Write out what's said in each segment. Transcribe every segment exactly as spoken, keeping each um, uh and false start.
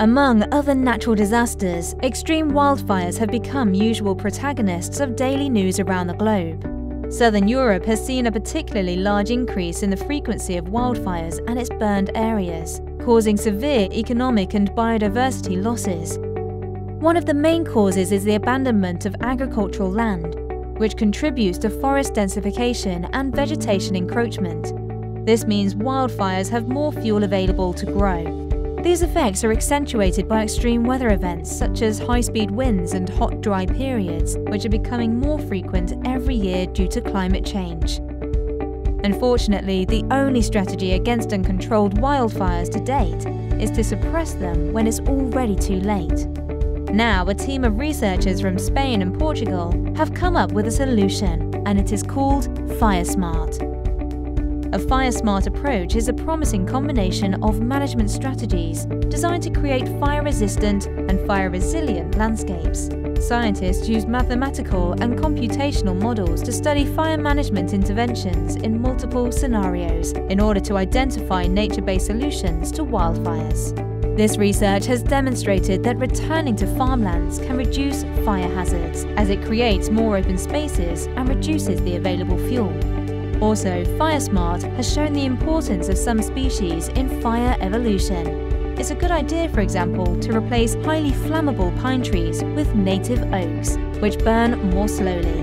Among other natural disasters, extreme wildfires have become usual protagonists of daily news around the globe. Southern Europe has seen a particularly large increase in the frequency of wildfires and its burned areas, causing severe economic and biodiversity losses. One of the main causes is the abandonment of agricultural land, which contributes to forest densification and vegetation encroachment. This means wildfires have more fuel available to grow. These effects are accentuated by extreme weather events such as high-speed winds and hot, dry periods, which are becoming more frequent every year due to climate change. Unfortunately, the only strategy against uncontrolled wildfires to date is to suppress them when it's already too late. Now, a team of researchers from Spain and Portugal have come up with a solution, and it is called FireSmart. A FireSmart approach is a promising combination of management strategies designed to create fire-resistant and fire-resilient landscapes. Scientists use mathematical and computational models to study fire management interventions in multiple scenarios in order to identify nature-based solutions to wildfires. This research has demonstrated that returning to farmlands can reduce fire hazards, as it creates more open spaces and reduces the available fuel. Also, FireSmart has shown the importance of some species in fire evolution. It's a good idea, for example, to replace highly flammable pine trees with native oaks, which burn more slowly.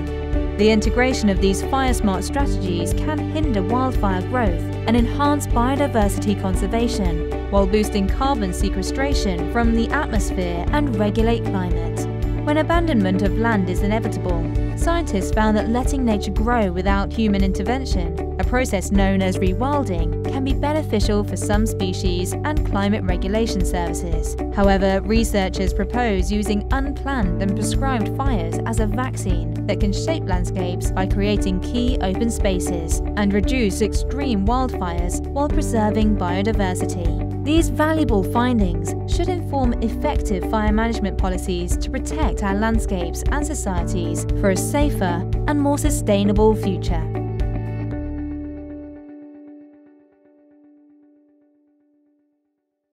The integration of these FireSmart strategies can hinder wildfire growth and enhance biodiversity conservation, while boosting carbon sequestration from the atmosphere and regulate climate. When abandonment of land is inevitable, scientists found that letting nature grow without human intervention, a process known as rewilding, can be beneficial for some species and climate regulation services. However, researchers propose using unplanned and prescribed fires as a vaccine that can shape landscapes by creating key open spaces and reduce extreme wildfires while preserving biodiversity. These valuable findings should inform effective fire management policies to protect our landscapes and societies for a safer and more sustainable future.